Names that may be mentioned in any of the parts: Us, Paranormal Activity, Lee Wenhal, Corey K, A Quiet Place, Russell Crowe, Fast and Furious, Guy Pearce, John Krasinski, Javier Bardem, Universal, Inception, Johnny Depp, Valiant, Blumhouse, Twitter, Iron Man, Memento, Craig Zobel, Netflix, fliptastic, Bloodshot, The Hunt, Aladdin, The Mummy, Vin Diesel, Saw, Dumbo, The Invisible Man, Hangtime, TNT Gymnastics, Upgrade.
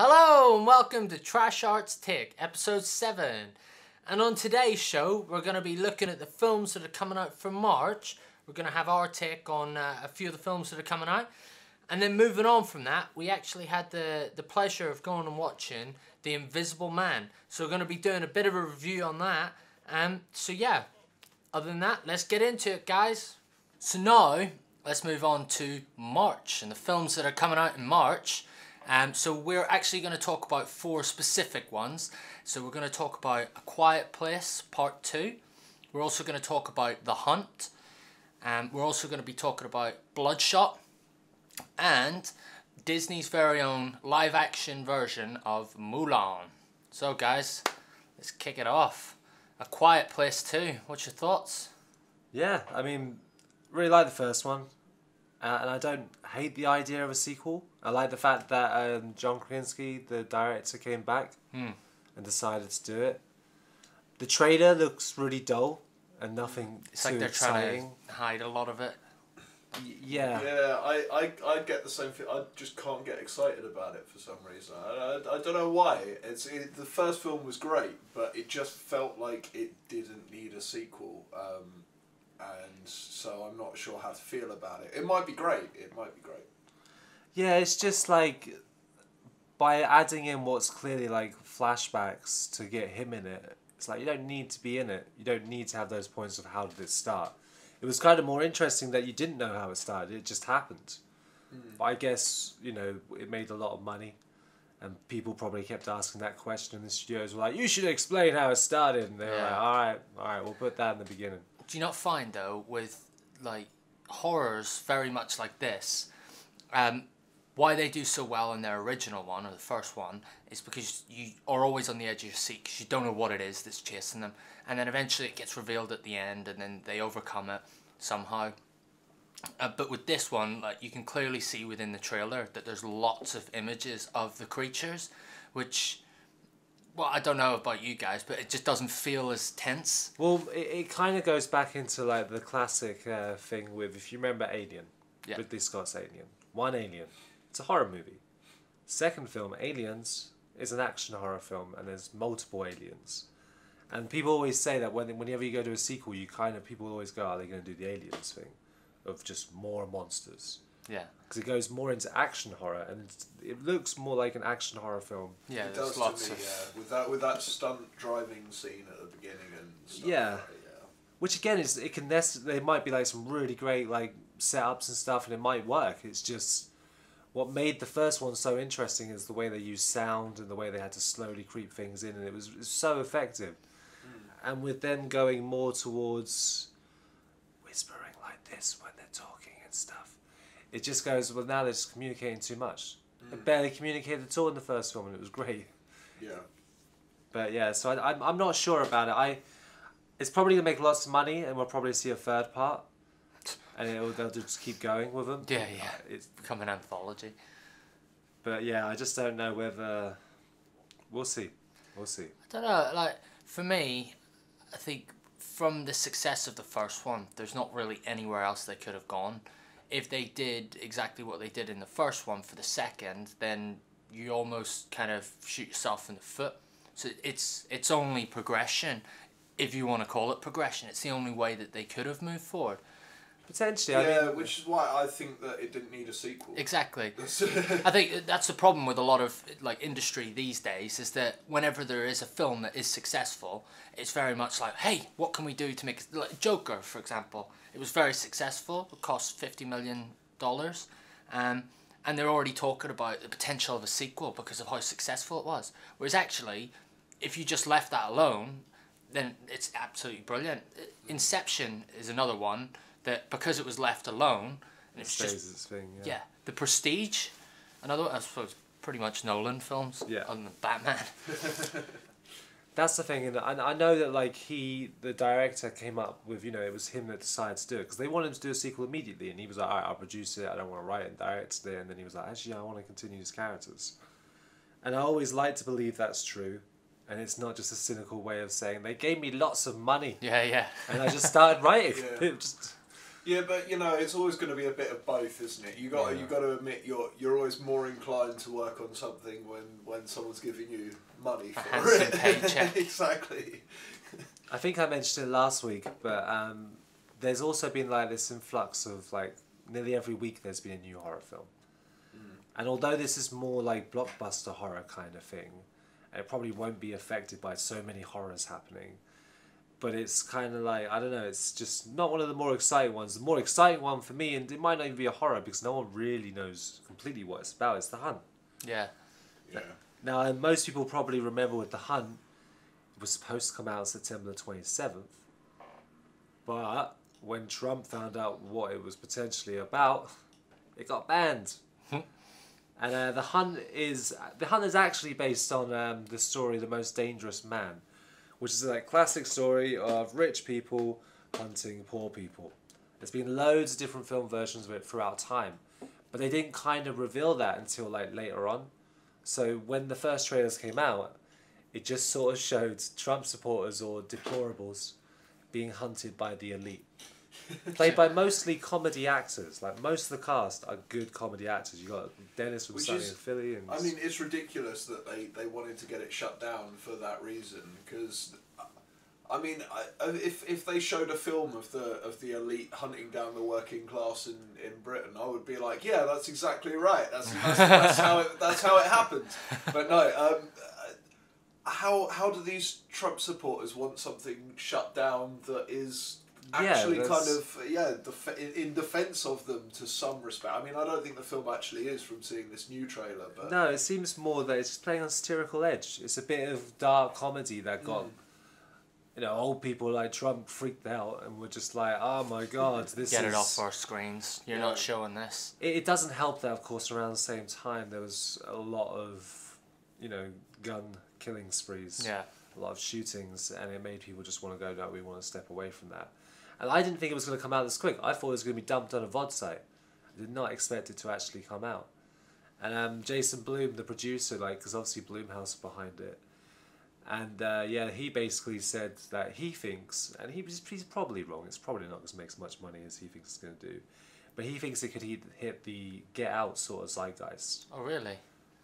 Hello and welcome to Trash Arts Take, episode 7. And on today's show, we're going to be looking at the films that are coming out for March. We're going to have our take on a few of the films that are coming out. And then moving on from that, we actually had the pleasure of going and watching The Invisible Man. So we're going to be doing a bit of a review on that. So yeah, other than that, let's get into it, guys. So now, let's move on to March and the films that are coming out in March. So we're actually going to talk about 4 specific ones. So we're going to talk about A Quiet Place, Part 2. We're also going to talk about The Hunt. We're also going to be talking about Bloodshot. And Disney's very own live-action version of Mulan. So guys, let's kick it off. A Quiet Place 2, what's your thoughts? Yeah, I mean, really like the first one. And I don't hate the idea of a sequel. I like the fact that John Krasinski, the director, came back and decided to do it. The trailer looks really dull and nothing it's too like they're exciting. Trying to hide a lot of it. Yeah. Yeah, I get the same thing. I just can't get excited about it for some reason. I don't know why. The first film was great, but it just felt like it didn't need a sequel. And so I'm not sure how to feel about it. It might be great. It might be great. Yeah, it's just like by adding in what's clearly like flashbacks to get him in it. It's like you don't need to be in it. You don't need to have those points of how did it start. It was kind of more interesting that you didn't know how it started. It just happened. But I guess, you know, it made a lot of money. And people probably kept asking that question. And the studios were like, you should explain how it started. And they were like, all right, we'll put that in the beginning. Do you not find, though, with, like, horrors very much like this, why they do so well in their original one, or the first one, is because you are always on the edge of your seat, because you don't know what it is that's chasing them, and then eventually it gets revealed at the end, and then they overcome it somehow. But with this one, like, you can clearly see within the trailer that there's lots of images of the creatures, which... Well, I don't know about you guys, but it just doesn't feel as tense. Well, it kind of goes back into like the classic thing with, if you remember Alien, Ridley Scott's Alien. One Alien, it's a horror movie. Second film, Aliens, is an action horror film, and there's multiple aliens. And people always say that whenever you go to a sequel, you kind of, people always go, are they going to do the Aliens thing? Of just more monsters. Yeah, because it goes more into action horror, and it looks more like an action horror film. Yeah, it does lots to me, yeah. With that stunt driving scene at the beginning and stuff. Yeah, like, yeah. Which again is it can there might be like some really great like setups and stuff, and it might work. It's just what made the first one so interesting is the way they used sound and the way they had to slowly creep things in, and it was so effective. And with them going more towards whispering like this when they're talking and stuff. It just goes, well, now they're just communicating too much. They barely communicated at all in the first film, and it was great. Yeah. But yeah, so I'm not sure about it. It's probably going to make lots of money, and we'll probably see a third part. And they'll just keep going with them. Yeah, yeah. It's become an anthology. But yeah, I just don't know whether... We'll see. We'll see. I don't know. Like, for me, I think from the success of the first one, there's not really anywhere else they could have gone. If they did exactly what they did in the first one for the second, then you almost kind of shoot yourself in the foot. So it's only progression, if you want to call it progression. It's the only way that they could have moved forward. Potentially. Yeah, I mean, which is why I think that it didn't need a sequel. Exactly. I think that's the problem with a lot of like industry these days, is that whenever there is a film that is successful, it's very much like, hey, what can we do to make... Like Joker, for example. It was very successful. It cost $50 million. And they're already talking about the potential of a sequel because of how successful it was. Whereas actually, if you just left that alone, then it's absolutely brilliant. Inception is another one. That because it was left alone, and it's just its thing, yeah. Yeah, The Prestige, another one, I suppose pretty much Nolan films, yeah. Other than Batman. That's the thing, and I know that like the director came up with, you know, it was him that decided to do it because they wanted him to do a sequel immediately, and he was like, all right, I'll produce it. I don't want to write it and direct it, and then he was like, actually, I want to continue his characters, and I always like to believe that's true. And it's not just a cynical way of saying they gave me lots of money. Yeah, yeah. And I just started writing. Yeah. It just... Yeah, but you know, it's always going to be a bit of both, isn't it? You got to admit you're always more inclined to work on something when someone's giving you money for it. Paycheck. Exactly. I think I mentioned it last week, but there's also been like this influx of like nearly every week there's been a new horror film, and although this is more like blockbuster horror kind of thing, and it probably won't be affected by so many horrors happening. But it's kind of like, I don't know, it's just not one of the more exciting ones. The more exciting one for me, and it might not even be a horror because no one really knows completely what it's about, it's The Hunt. Yeah. Yeah. Now, most people probably remember with The Hunt, it was supposed to come out September the 27th. But when Trump found out what it was potentially about, it got banned. And The Hunt is actually based on the story The Most Dangerous Man, which is a classic story of rich people hunting poor people. There's been loads of different film versions of it throughout time, but they didn't kind of reveal that until like later on. So when the first trailers came out, it just sort of showed Trump supporters or deplorables being hunted by the elite, played by mostly comedy actors. Like most of the cast are good comedy actors. You got Dennis from Sunny in Philly, and I mean, it's ridiculous that they wanted to get it shut down for that reason. Because I mean, if they showed a film of the elite hunting down the working class in Britain, I would be like, yeah, that's exactly right. That's how it happens. But no. How do these Trump supporters want something shut down that is actually in defence of them to some respect? I mean, I don't think the film actually is from seeing this new trailer. But no, it seems more that it's playing on a satirical edge. It's a bit of dark comedy that got, you know, old people like Trump freaked out and were just like, oh my God, this Get it off our screens. You're not showing this. It doesn't help that, of course, around the same time there was a lot of, you know, gun killing sprees. Yeah. A lot of shootings, and it made people just want to go, no, we want to step away from that. And I didn't think it was going to come out this quick. I thought it was going to be dumped on a VOD site. I did not expect it to actually come out. And Jason Blum, the producer, because obviously Blumhouse is behind it. And he basically said that he thinks, and he's probably wrong, it's probably not going to make as much money as he thinks it's going to do, but he thinks it could hit the Get Out sort of zeitgeist. Oh, really?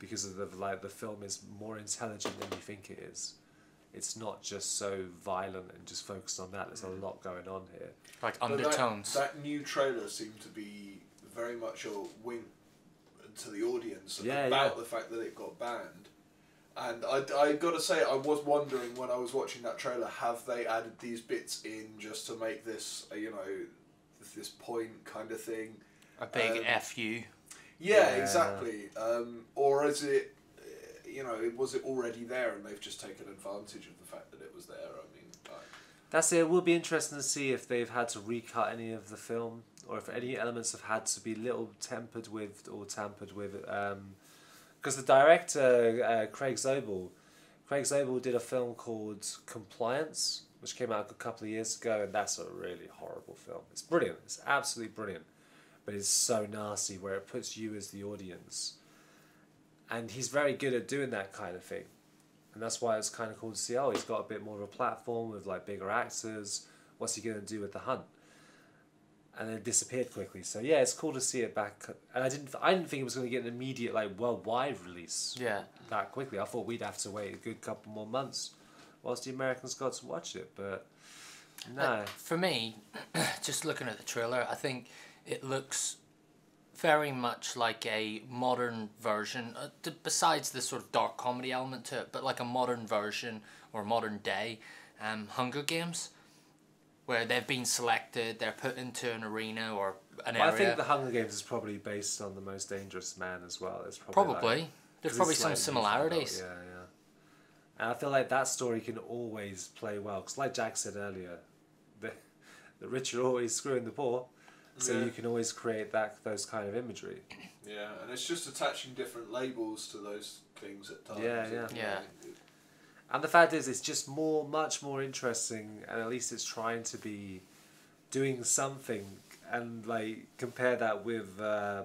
Because of the film is more intelligent than you think it is. It's not just so violent and just focused on that. There's a lot going on here. Like undertones. That new trailer seemed to be very much a wink to the audience about the fact that it got banned. And I got to say, I was wondering when I was watching that trailer, have they added these bits in just to make this, you know, this point kind of thing? A big F you. Yeah, exactly. Or is it, you know, was it already there and they've just taken advantage of the fact that it was there? I mean, that's it. It will be interesting to see if they've had to recut any of the film or if any elements have had to be tampered with. Because the director, Craig Zobel did a film called Compliance, which came out a couple of years ago, and that's a really horrible film. It's brilliant. It's absolutely brilliant. But it's so nasty where it puts you as the audience. And he's very good at doing that kind of thing. And that's why it's kind of cool to see, oh, he's got a bit more of a platform with like bigger actors. What's he going to do with The Hunt? And then it disappeared quickly. So yeah, it's cool to see it back. And I didn't think it was going to get an immediate like worldwide release that quickly. I thought we'd have to wait a good couple more months whilst the Americans got to watch it. But no. For me, just looking at the trailer, I think it looks very much like a modern version, besides the sort of dark comedy element to it, but like a modern version or modern day Hunger Games, where they've been selected, they're put into an arena or an area. I think the Hunger Games is probably based on The Most Dangerous Man as well. It's probably. There's probably some similarities. Yeah. And I feel like that story can always play well, because like Jack said earlier, the rich are always screwing the poor. So you can always create those kind of imagery. Yeah, and it's just attaching different labels to those things at times. Yeah. And the fact is, it's just much more interesting, and at least it's trying to be doing something. And like compare that with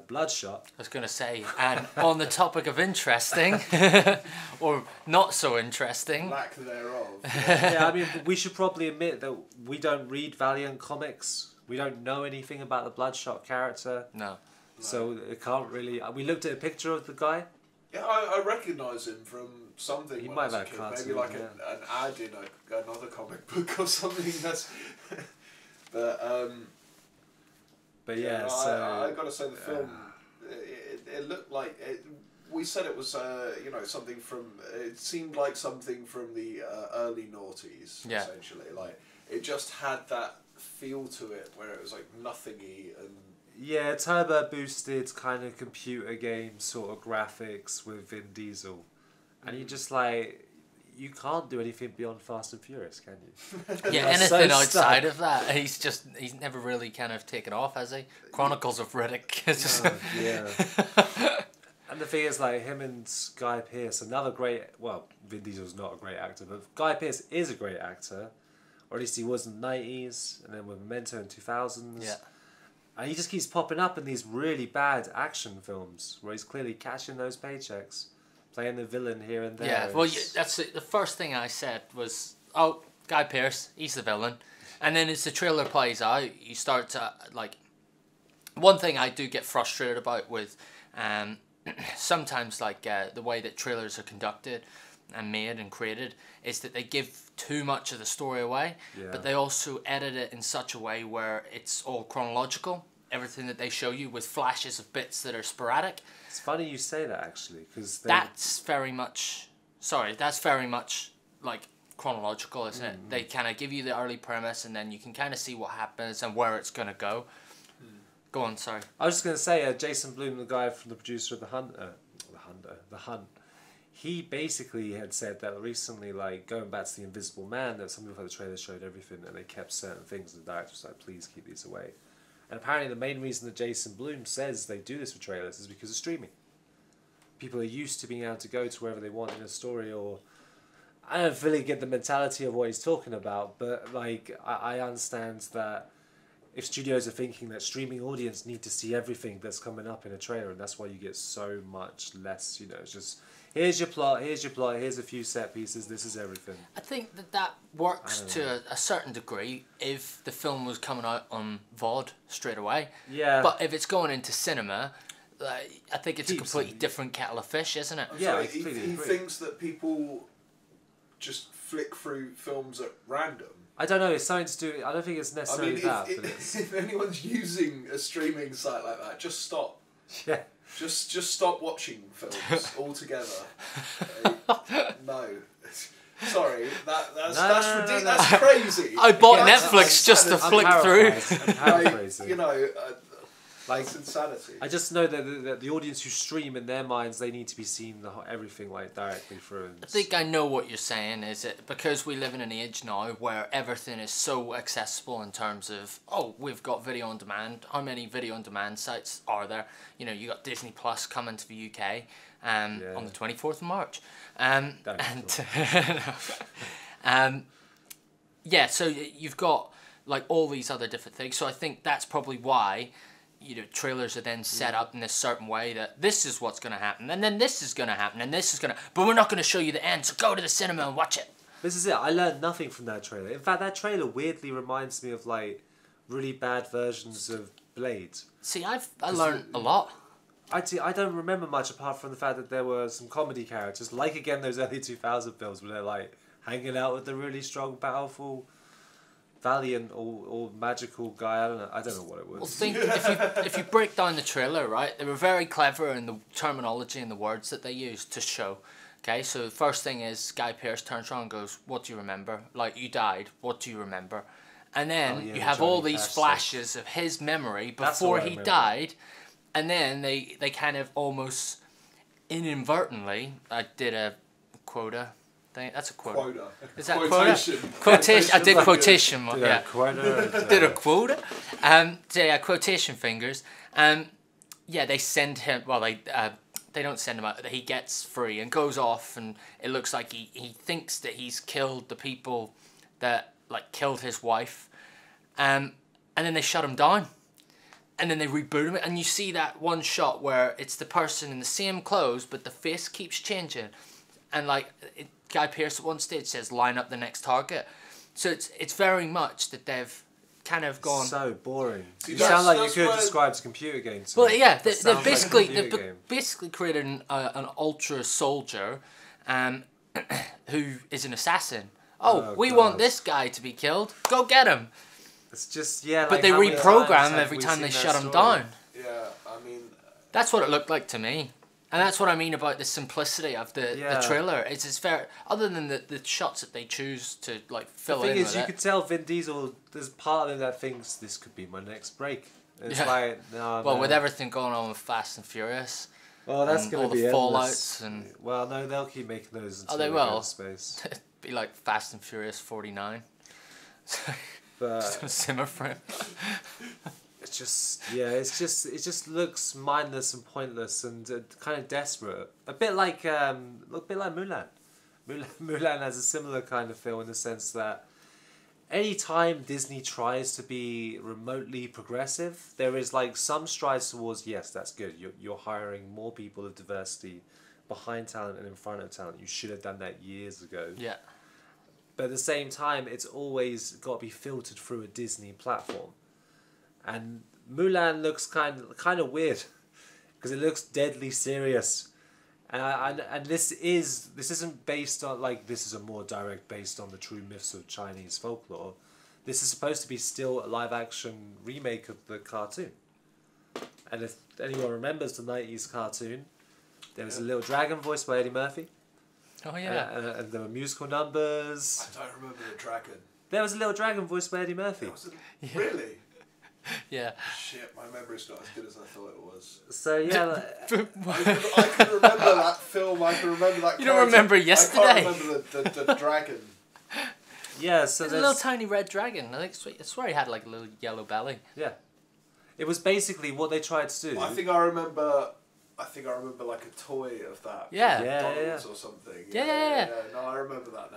Bloodshot. I was going to say, and on the topic of interesting, or not so interesting. Lack thereof. Yeah, I mean, we should probably admit that we don't read Valiant comics. We don't know anything about the Bloodshot character. No. So it can't really... We looked at a picture of the guy. Yeah, I recognise him from something. He might have had cartoon, maybe like an ad in another comic book or something. That's... But yeah, I gotta say the film. It looked like it, we said it was you know, something from. It seemed like something from the early noughties, essentially. Like it just had that feel to it, where it was like nothingy and. Yeah, turbo boosted kind of computer game sort of graphics with Vin Diesel, and you're just like, you can't do anything beyond Fast and Furious, can you? Yeah, anything outside of that, he's never really kind of taken off, has he? Chronicles of Riddick. Yeah. And the thing is, like, him and Guy Pearce, another great. Well, Vin Diesel's not a great actor, but Guy Pearce is a great actor, or at least he was in the '90s, and then with Memento in 2000s. Yeah. And he just keeps popping up in these really bad action films where he's clearly cashing those paychecks, playing the villain here and there. Yeah, well, that's the first thing I said was, oh, Guy Pearce, he's the villain. And then as the trailer plays out, you start to, like... One thing I do get frustrated about with sometimes, like, the way that trailers are conducted and made and created is that they give too much of the story away, but they also edit it in such a way where it's all chronological. Everything that they show you with flashes of bits that are sporadic. It's funny you say that, actually, because that's very much, sorry, that's very much like chronological, isn't it? They kind of give you the early premise, and then you can kind of see what happens and where it's gonna go. Go on, sorry. I was just gonna say, Jason Blum, the guy from the producer of The Hunt. He basically had said that recently, like, going back to The Invisible Man, that some people had the trailer showed everything and they kept certain things, and the director was like, please keep these away. And apparently the main reason that Jason Blum says they do this with trailers is because of streaming. People are used to being able to go to wherever they want in a story, or... I don't really get the mentality of what he's talking about, but, like, I understand that if studios are thinking that streaming audience need to see everything that's coming up in a trailer, and that's why you get so much less, you know, it's just... Here's your plot, here's your plot, here's a few set pieces, this is everything. I think that that works to a certain degree if the film was coming out on VOD straight away. Yeah. But if it's going into cinema, I think it's a completely different kettle of fish, isn't it? Yeah, sorry, he thinks that people just flick through films at random. I don't know, it's something to do... I don't think it's necessarily if anyone's using a streaming site like that, just stop. Yeah. Just stop watching films altogether. No, sorry, that's crazy. I bought Netflix just to flick through. Like, you know, like, it's insanity. I just know that the audience who stream, in their minds, they need to be seeing everything like directly through. I think I know what you're saying. Is it because we live in an age now where everything is so accessible in terms of, oh, we've got video on demand. How many video on demand sites are there? You know, you got Disney+ coming to the UK on the 24th of March, yeah. So you've got like all these other different things. So I think that's probably why. You know, trailers are then set up in this certain way that this is what's going to happen, and then this is going to happen, and this is going to... But we're not going to show you the end, so go to the cinema and watch it. This is it. I learned nothing from that trailer. In fact, that trailer weirdly reminds me of, like, really bad versions of Blade. See, I learned a lot. I don't remember much apart from the fact that there were some comedy characters, like, again, those early 2000 films where they're, like, hanging out with the really strong, powerful... Valiant or magical guy, I don't know what it was. Well, think if you break down the trailer, right, they were very clever in the terminology and the words that they used to show. Okay, so the first thing is Guy Pearce turns around and goes, "What do you remember? Like, you died. What do you remember?" And then you have all these flashes of his memory before he died, and then they kind of almost inadvertently I did a quota. Is that quotation? Quotation. I did quotation. Yeah. Did a quota. Quotation fingers. Yeah, they send him. Well, they don't send him out. He gets free and goes off, and it looks like he thinks that he's killed the people that like killed his wife, and then they shut him down, and then they reboot him, and you see that one shot where it's the person in the same clothes, but the face keeps changing, and like. Guy Pearce at one stage says, "Line up the next target," so it's very much that they've kind of gone... So boring. You sound like you could describe as computer games. Well, yeah, they're basically creating an ultra soldier who is an assassin. Oh, we want this guy to be killed. Go get him. It's just, yeah... But like they reprogram him every time they shut him down. Yeah, I mean... That's what it looked like to me. And that's what I mean about the simplicity of the trailer. It's very, other than the shots that they choose to like fill in. The thing is, you could tell Vin Diesel. There's part of him that thinks this could be my next break. It's like no. Well, with everything going on with Fast and Furious. Well, that's going to be endless. Fallouts and. Well, no, they'll keep making those. Until they will. Space. It'd be like Fast and Furious 49. But just gonna simmer for him. It's just, yeah, it just looks mindless and pointless and kind of desperate. A bit like Mulan. Mulan has a similar kind of feel in the sense that any time Disney tries to be remotely progressive, there is like some strides towards, yes, that's good. You're hiring more people of diversity behind talent and in front of talent. You should have done that years ago. Yeah. But at the same time, it's always got to be filtered through a Disney platform. And Mulan looks kind of weird, because it looks deadly serious, and this isn't based on like this is a more direct based on the true myths of Chinese folklore. This is supposed to be still a live action remake of the cartoon, and if anyone remembers the 90s cartoon, there was a little dragon voiced by Eddie Murphy. Oh yeah, and there were musical numbers. I don't remember the dragon. There was a little dragon voiced by Eddie Murphy. Really. Yeah. Shit, my memory's not as good as I thought it was. So yeah, I can remember that film. I can remember that. You don't remember yesterday. I can't remember the dragon. Yeah, so there's a little tiny red dragon. I swear he had like a little yellow belly. Yeah, it was basically what they tried to do. Well, I think I remember like a toy of that. Yeah. Or something. Yeah. No, I remember that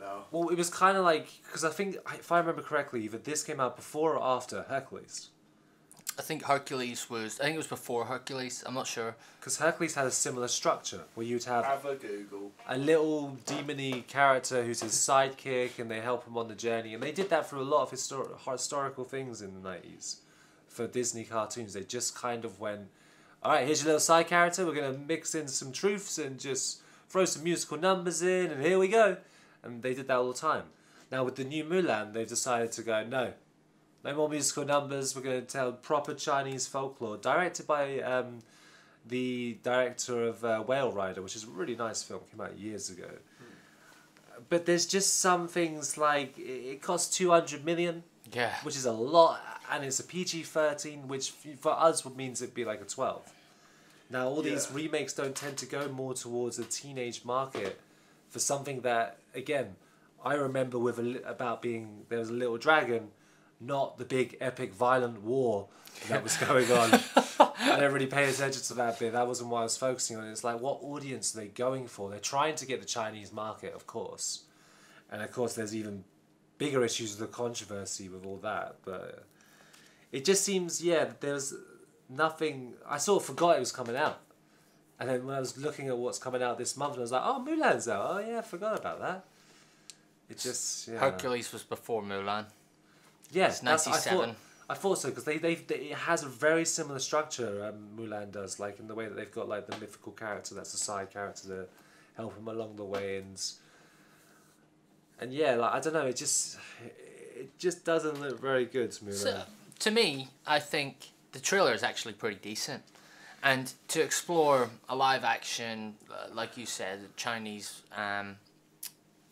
now. Well, it was kind of like, because I think, if I remember correctly, either this came out before or after Hercules. I think it was before Hercules. I'm not sure. Because Hercules had a similar structure where you'd have a Google. A little demon-y character who's his sidekick and they help him on the journey. And they did that for a lot of historical things in the 90s. For Disney cartoons, they just kind of went... All right, here's your little side character. We're going to mix in some truths and just throw some musical numbers in, and here we go. And they did that all the time. Now, with the new Mulan, they've decided to go, no more musical numbers. We're going to tell proper Chinese folklore, directed by the director of Whale Rider, which is a really nice film. Came out years ago. But there's just some things like, it costs $200 million, yeah, which is a lot. And it's a PG-13, which for us means it'd be like a 12. Now, all these remakes don't tend to go more towards a teenage market for something that, again, I remember there was a little dragon, not the big epic violent war that was going on. I don't really pay attention to that bit. That wasn't what I was focusing on. It's like, what audience are they going for? They're trying to get the Chinese market, of course. And, of course, there's even bigger issues with the controversy with all that, but... It just seems, there's nothing... I sort of forgot it was coming out. And then when I was looking at what's coming out this month, I was like, oh, Mulan's out. Oh, yeah, I forgot about that. It just... Yeah. Hercules was before Mulan. Yeah. It's 97. I thought so, because it has a very similar structure, Mulan does, like in the way that they've got like the mythical character that's a side character to help him along the way. And yeah, like I don't know, it just doesn't look very good, Mulan. So, to me, I think the trailer is actually pretty decent. And to explore a live action, like you said, Chinese,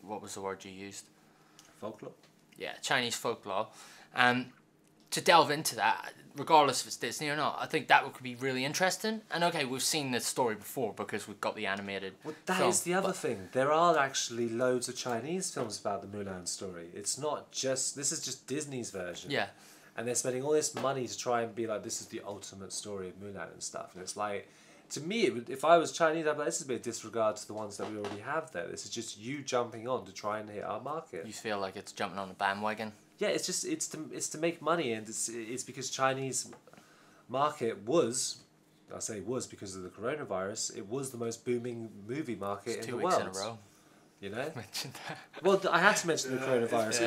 what was the word you used? Folklore? Yeah, Chinese folklore. To delve into that, regardless if it's Disney or not, I think that could be really interesting. And okay, we've seen this story before because we've got the animated film. Well, that is the other thing. There are actually loads of Chinese films about the Mulan story. It's not just... This is just Disney's version. Yeah. And they're spending all this money to try and be like, this is the ultimate story of Mulan and stuff. And it's like, to me, if I was Chinese, I'd be like, this is a bit of disregard to the ones that we already have there. This is just you jumping on to try and hit our market. You feel like it's jumping on a bandwagon? Yeah, it's to make money. And it's because Chinese market was, I say was because of the coronavirus, it was the most booming movie market in the world. Two weeks in a row. You know? Mention that. Well, I had to mention the coronavirus.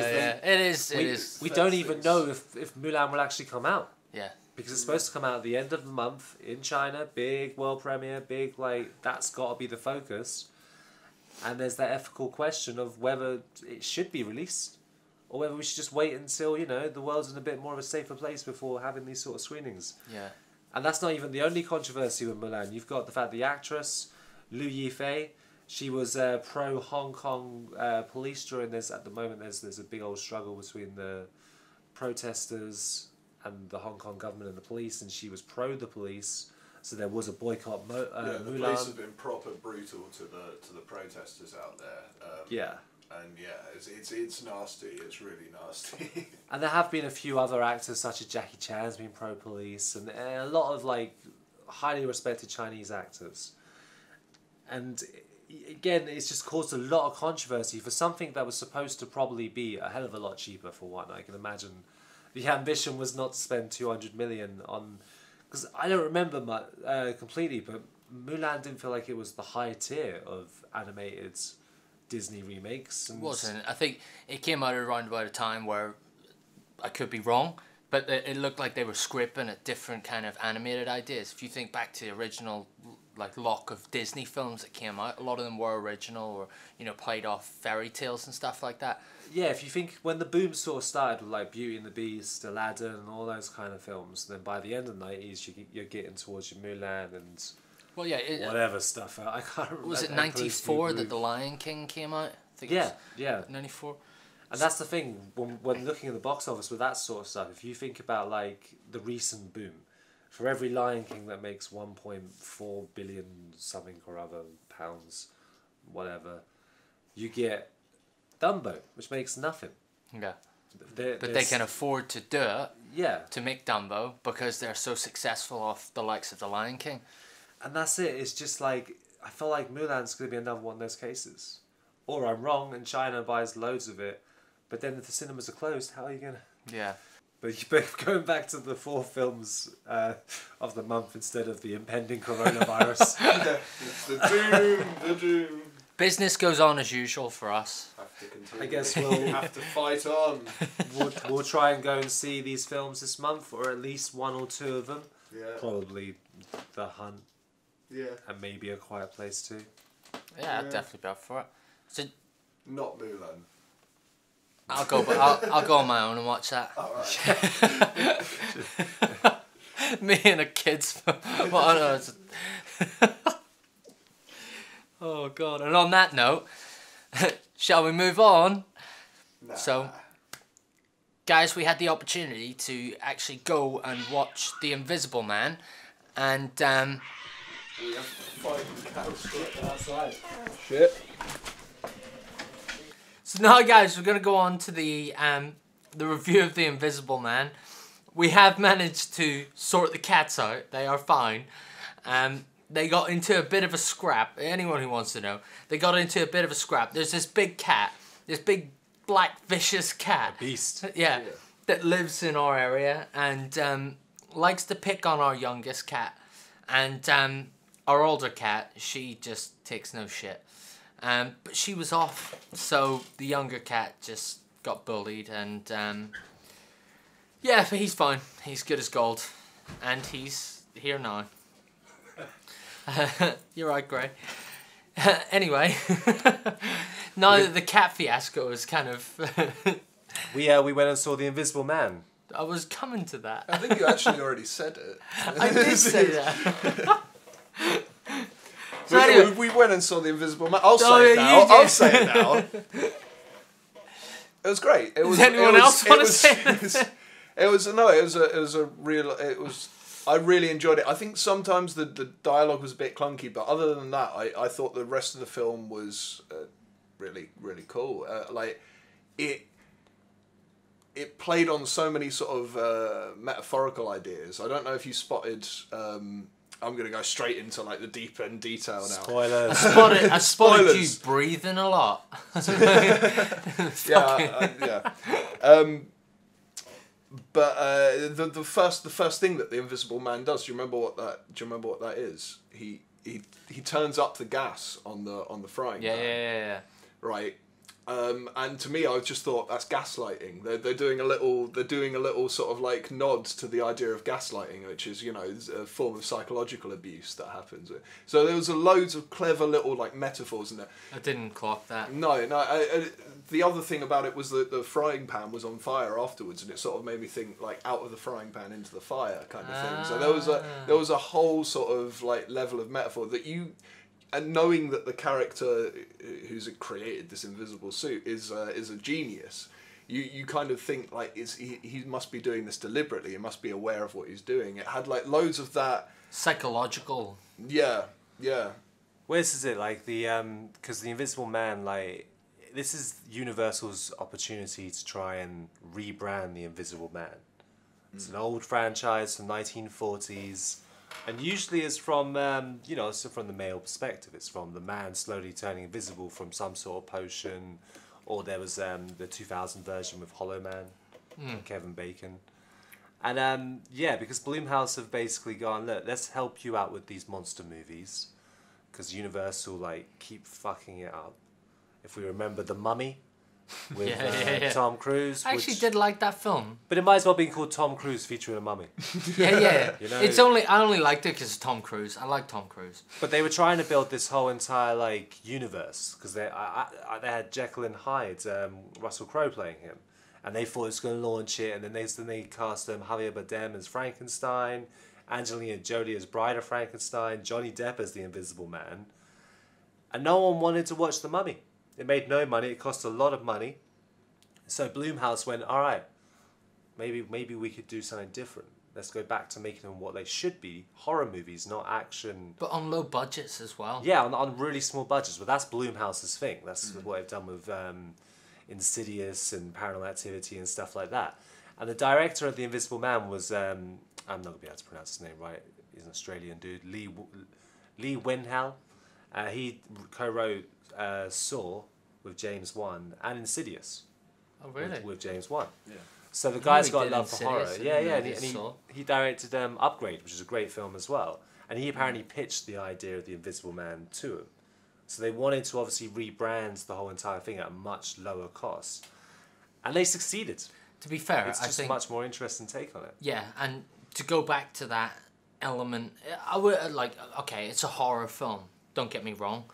It is. We don't even know if Mulan will actually come out. Yeah. Because it's supposed to come out at the end of the month in China, big world premiere, big, like, that's got to be the focus. And there's that ethical question of whether it should be released or whether we should just wait until, you know, the world's in a bit more of a safer place before having these sort of screenings. Yeah. And that's not even the only controversy with Mulan. You've got the fact the actress, Liu Yifei, she was pro-Hong Kong police during this. At the moment, there's a big old struggle between the protesters and the Hong Kong government and the police, and she was pro the police, so there was a boycott. The Mulan. Police have been proper brutal to the protesters out there. It's nasty. It's really nasty. And there have been a few other actors, such as Jackie Chan's been pro police, and a lot of like highly respected Chinese actors. And again, it's just caused a lot of controversy for something that was supposed to probably be a hell of a lot cheaper. For one, I can imagine. The ambition was not to spend 200 million on, because I don't remember much, completely, but Mulan didn't feel like it was the high tier of animated Disney remakes. And it wasn't. I think it came out around about a time where, I could be wrong, but it looked like they were scripting at different kind of animated ideas. If you think back to the original like lock of Disney films that came out, a lot of them were original or, you know, played off fairy tales and stuff like that. Yeah, if you think when the boom sort of started with like Beauty and the Beast, Aladdin and all those kind of films, then by the end of the 90s you're getting towards your Mulan and whatever stuff. I can't remember. Was it 94 that The Lion King came out? I think it was 94. And that's the thing, when looking at the box office with that sort of stuff, if you think about like the recent boom, for every Lion King that makes 1.4 billion something or other pounds, whatever, you get Dumbo, which makes nothing. Yeah. But they can afford to do it. Yeah. To make Dumbo because they're so successful off the likes of The Lion King. And that's it. It's just like, I feel like Mulan's going to be another one of those cases. Or I'm wrong and China buys loads of it. But then if the cinemas are closed, how are you going to... Yeah. But going back to the 4 films of the month instead of the impending coronavirus. It's the doom. Business goes on as usual for us. I guess we'll have to fight on. We'll try and go and see these films this month, or at least one or two of them. Yeah. Probably The Hunt. Yeah. And maybe A Quiet Place too. Yeah. I'd definitely be up for it. So, not Mulan. I'll go on my own and watch that. All right. Me and a kid's film. Well, I know it's a... Oh God! And on that note, shall we move on? Nah. So, guys, we had the opportunity to actually go and watch The Invisible Man, and we have five cows outside. Shit. So now, guys, we're gonna go on to the review of The Invisible Man. We have managed to sort the cats out. They are fine. They got into a bit of a scrap. Anyone who wants to know, they got into a bit of a scrap. There's this big cat, this big black vicious cat, a beast. Yeah, that lives in our area and likes to pick on our youngest cat. And our older cat, she just takes no shit. But she was off, so the younger cat just got bullied. And but he's fine. He's good as gold, and he's here now. You're right, Gray. Anyway, now that the cat fiasco is kind of... we went and saw The Invisible Man. I was coming to that. I think you actually already said it. I did say that. So anyway, we went and saw The Invisible Man. I'll say it now. It was great. It was, I really enjoyed it. I think sometimes the dialogue was a bit clunky, but other than that, I thought the rest of the film was really, really cool. It played on so many sort of metaphorical ideas. I don't know if you spotted... I'm going to go straight into like the deep end detail now. Spoilers. I spotted you breathing a lot. But the first thing that the Invisible Man does, do you remember what that is? He turns up the gas on the frying pan. right? And to me, I just thought that's gaslighting. They're doing a little, sort of like nods to the idea of gaslighting, which is, you know, a form of psychological abuse that happens. So there was loads of clever little like metaphors in there. I didn't clock that. No, no. The other thing about it was that the frying pan was on fire afterwards, and it sort of made me think like out of the frying pan into the fire kind of thing. So there was a whole sort of like level of metaphor that you. And knowing that the character who's created this invisible suit is a genius, you kind of think like he must be doing this deliberately. He must be aware of what he's doing. It had like loads of that psychological. Yeah, yeah. Where is it like the because the Invisible Man, like this is Universal's opportunity to try and rebrand the Invisible Man. It's an old franchise from 1940s. And usually it's from, you know, it's from the male perspective. It's from the man slowly turning invisible from some sort of potion. Or there was the 2000 version with Hollow Man, Kevin Bacon. And, yeah, because Blumhouse have basically gone, look, let's help you out with these monster movies. Because Universal, like, keep fucking it up. If we remember The Mummy with Tom Cruise. I actually did like that film. But it might as well be called Tom Cruise featuring a mummy. You know? It's only, I only liked it because it's Tom Cruise. I like Tom Cruise. But they were trying to build this whole entire like universe because they had Jekyll and Hyde, Russell Crowe playing him, and they thought it was going to launch it, and then they cast Javier Bardem as Frankenstein, Angelina Jolie as Bride of Frankenstein, Johnny Depp as the Invisible Man, and no one wanted to watch The Mummy. It made no money. It cost a lot of money. So Blumhouse went, all right, maybe we could do something different. Let's go back to making them what they should be, horror movies, not action. But on low budgets as well. Yeah, on really small budgets. But that's Blumhouse's thing. That's what they've done with Insidious and Paranormal Activity and stuff like that. And the director of The Invisible Man was, I'm not going to be able to pronounce his name right. He's an Australian dude, Lee Wenhal. He co-wrote Saw with James Wan and Insidious. Oh, really? With James Wan. Yeah. So the guy's got a love for horror. Yeah, yeah. And he directed Upgrade, which is a great film as well. And he apparently pitched the idea of the Invisible Man to him. So they wanted to obviously rebrand the whole entire thing at a much lower cost. And they succeeded. To be fair, it's just I think, a much more interesting take on it. Yeah, and to go back to that element, I would like, okay, it's a horror film. Don't get me wrong,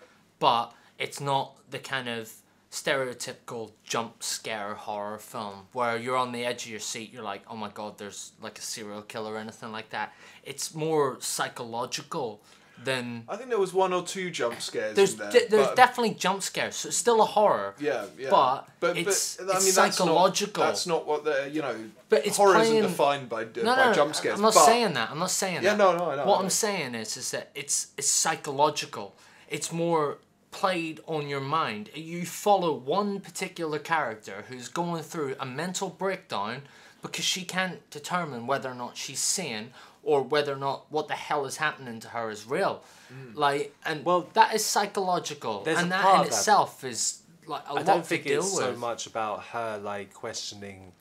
but it's not the kind of stereotypical jump scare horror film where you're on the edge of your seat, you're like, oh my God, there's like a serial killer or anything like that. It's more psychological than... I think there was one or two jump scares in there. There's definitely jump scares, so it's still a horror. Yeah, yeah. But I mean, it's psychological. That's not what they're, you know... But it's horror isn't defined by jump scares. I'm not saying that. I'm not saying that. Yeah, no, no, no. What I'm saying is that it's psychological. It's more played on your mind. You follow one particular character who's going through a mental breakdown because she can't determine whether or not she's sane or whether or not what the hell is happening to her is real. Like, and well, that is psychological. And that in itself is like a lot to deal with. I don't think it's so much about her like questioning...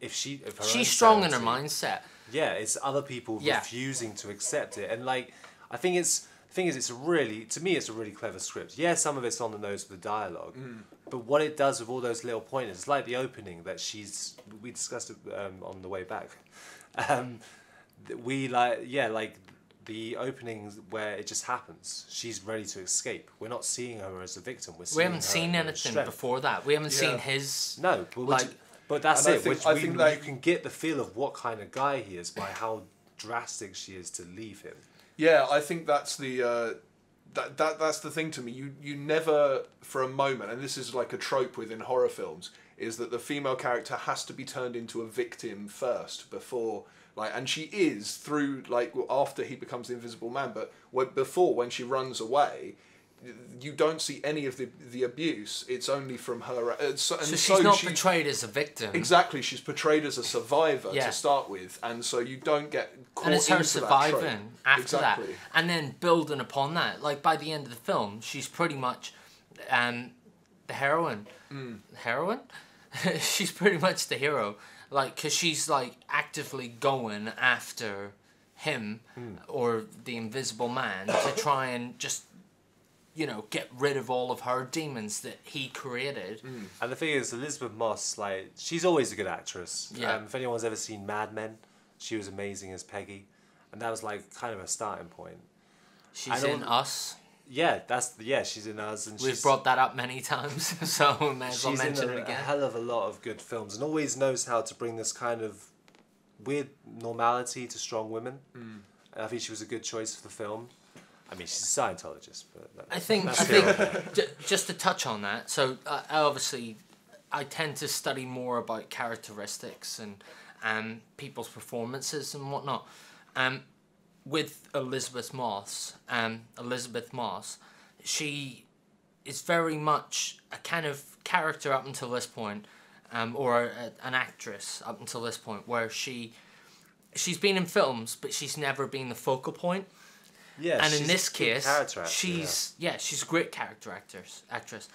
If her she's strong in her mindset. Yeah, it's other people refusing to accept it, and like I think it's the thing is it's really to me it's a really clever script. Yeah, some of it's on the nose with the dialogue, but what it does with all those little pointers, like the opening that we discussed it on the way back. Like the opening where it just happens. She's ready to escape. We're not seeing her as a victim. We haven't seen anything before that. We haven't seen his But that's it. You can get the feel of what kind of guy he is by how drastic she is to leave him. Yeah, I think that's the that's the thing to me. You never for a moment, and this is like a trope within horror films, is that the female character has to be turned into a victim first before like, and she is through like after he becomes the Invisible Man, but when she runs away. You don't see any of the abuse. It's only from her. So she's not portrayed as a victim. Exactly, she's portrayed as a survivor to start with, and so you don't get caught into that trope. And it's her surviving after that, and then building upon that. Like by the end of the film, she's pretty much the heroine. Heroine? She's pretty much the hero. Like, cause she's like actively going after him or the Invisible Man to try and just you know, get rid of all of her demons that he created. Mm. And the thing is, Elizabeth Moss, like, she's always a good actress. Yeah. If anyone's ever seen Mad Men, she was amazing as Peggy. And that was, like, kind of a starting point. She's in Us. Yeah, she's in Us. And we've brought that up many times, so we may as well mention it again. She's in a hell of a lot of good films and always knows how to bring this kind of weird normality to strong women. Mm. And I think she was a good choice for the film. I mean, she's a Scientologist, but I think just to touch on that. So obviously, I tend to study more about characteristics and people's performances and whatnot. With Elizabeth Moss, she is very much a kind of character up until this point, or an actress up until this point, where she's been in films, but she's never been the focal point. Yeah, and in this case, she's a great character actress.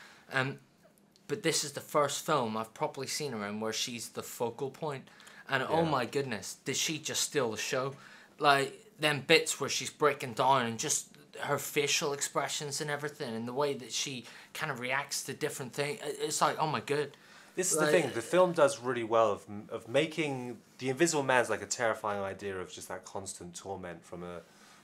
But this is the first film I've properly seen her in where she's the focal point. And oh my goodness, did she just steal the show? Like, them bits where she's breaking down and just her facial expressions and everything and the way that she kind of reacts to different things. It's like, oh my god. This is the thing, the film does really well of making... The Invisible Man's like a terrifying idea of just that constant torment from a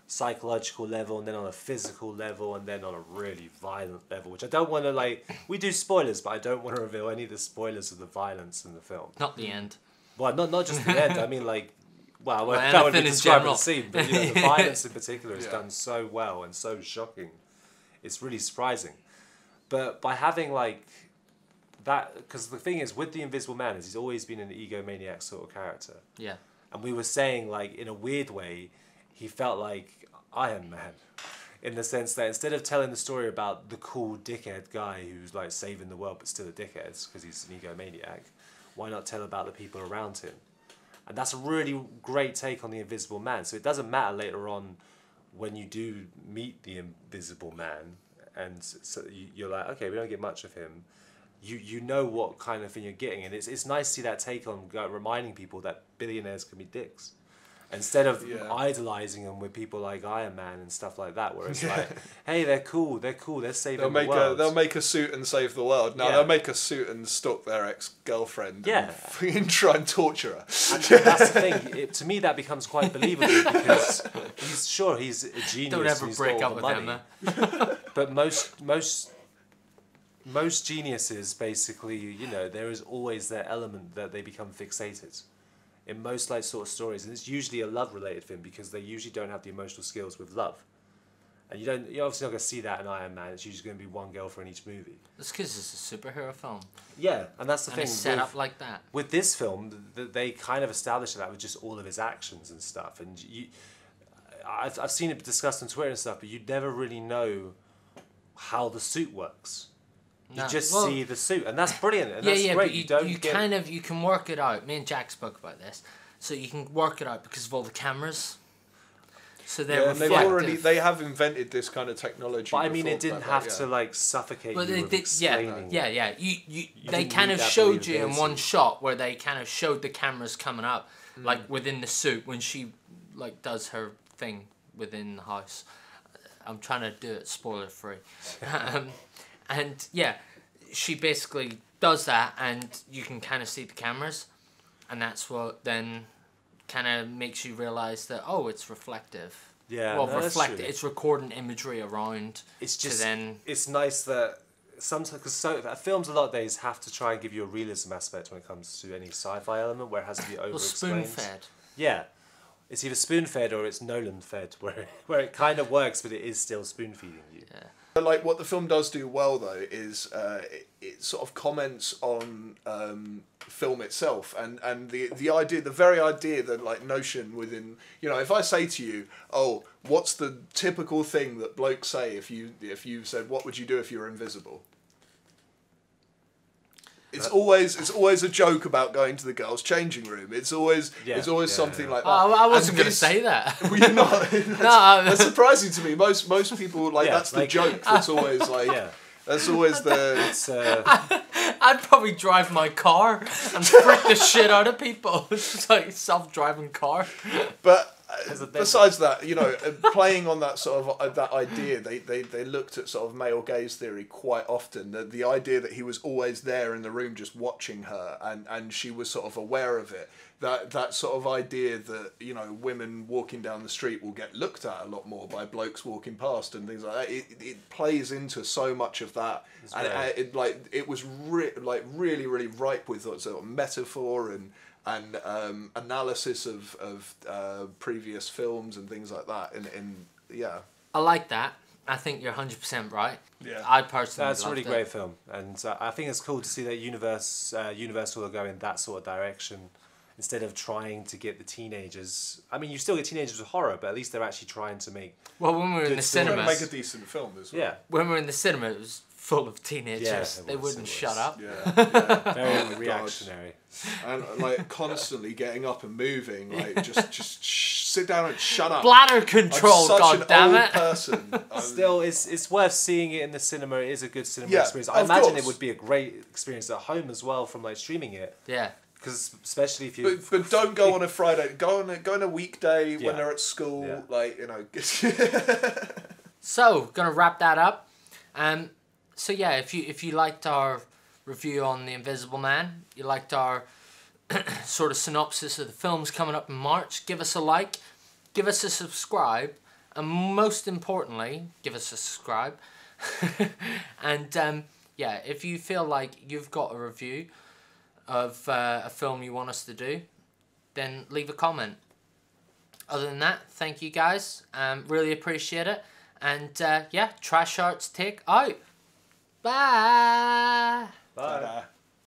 psychological level, and then on a physical level, and then on a really violent level, which I don't want to, like, we do spoilers, but I don't want to reveal any of the spoilers of the violence in the film. Not the end. Well, not just the end, I mean, like, well, that would be describing the scene, but, you know, the violence in particular is done so well and so shocking. It's really surprising. But by having, like, that, because the thing is, with The Invisible Man, is he's always been an egomaniac sort of character. Yeah. And we were saying, like, in a weird way, he felt like Iron Man, in the sense that instead of telling the story about the cool dickhead guy who's like saving the world but still a dickhead because he's an egomaniac, why not tell about the people around him? And that's a really great take on The Invisible Man. So it doesn't matter later on when you do meet The Invisible Man and so you're like, okay, we don't get much of him. You know what kind of thing you're getting. And it's nice to see that take on reminding people that billionaires can be dicks. Instead of idolizing them with people like Iron Man and stuff like that, where it's like, hey, they're cool, they're saving the world. They'll make a suit and save the world. No, they'll make a suit and stalk their ex-girlfriend and try and torture her. And that's the thing. To me, that becomes quite believable because he's a genius. Don't ever break up with him. But most geniuses, basically, you know, there is always that element that they become fixated in most like sort of stories, and it's usually a love-related thing because they usually don't have the emotional skills with love. And you're obviously not going to see that in Iron Man. It's usually going to be one girl for in each movie. That's because it's a superhero film. Yeah, and that's the thing. It's set up like that. With this film, they kind of established that with just all of his actions and stuff. And I've seen it discussed on Twitter and stuff, but you never really know how the suit works. You see the suit, and that's brilliant, and that's great. But you can work it out. Me and Jack spoke about this, so you can work it out because of all the cameras. So they're reflective. They have invented this kind of technology. But I mean, it didn't have to like suffocate you with explaining. Yeah. They kind of showed you in one shot where they kind of showed the cameras coming up, like within the suit when she like does her thing within the house. I'm trying to do it spoiler free. And yeah, she basically does that, and you can kind of see the cameras, and that's what then kind of makes you realise that, oh, it's reflective. Yeah, well, reflective. It's recording imagery around. It's just. It's nice that sometimes films a lot of days have to try and give you a realism aspect when it comes to any sci-fi element where it has to be over-explained. Spoon-fed. Yeah, it's either spoon-fed or it's Nolan-fed, where it kind of works, but it is still spoon-feeding you. Yeah. But like what the film does do well though is it sort of comments on film itself and the very idea that like notion within, you know, if I say to you, oh, what's the typical thing that blokes say if you said what would you do if you were invisible? It's always a joke about going to the girls' changing room. It's always something like that. I wasn't going to say that. Well, you're not. That's surprising to me. Most people like that's the joke. That's always like. Yeah. That's always the. I'd probably drive my car and freak the shit out of people. It's just like a self-driving car. But Besides that, you know, playing on that sort of that idea, they looked at sort of male gaze theory quite often. The idea that he was always there in the room, just watching her, and she was sort of aware of it. That sort of idea that, you know, women walking down the street will get looked at a lot more by blokes walking past and things like that. It plays into so much of that, and it was really ripe with sort of metaphor and analysis of previous films and things like that. Yeah, I like that. I think you're 100% right. Yeah, I personally that's a really great film, and I think it's cool to see that Universal will go in that sort of direction instead of trying to get the teenagers. I mean, you still get teenagers with horror, but at least they're actually trying to make. Well, when we were in the cinemas, make a decent film as well. Yeah, when we were in the cinema, it was full of teenagers. Yeah, they wouldn't shut up. Yeah. Very reactionary. And like constantly getting up and moving, like just sit down and shut up. Bladder control, goddammit. Person. Still, it's worth seeing it in the cinema. It is a good cinema experience. I imagine it would be a great experience at home as well from like streaming it. Yeah. Because especially if you but don't go on a Friday. Go on a weekday when they're at school. Yeah. Like, you know. So gonna wrap that up. So yeah, if you liked our review on The Invisible Man, you liked our sort of synopsis of the films coming up in March, give us a like, give us a subscribe, and most importantly, give us a subscribe. And yeah, if you feel like you've got a review of a film you want us to do, then leave a comment. Other than that, thank you guys. Really appreciate it. And yeah, Trash Arts Take out. Bye. Bye.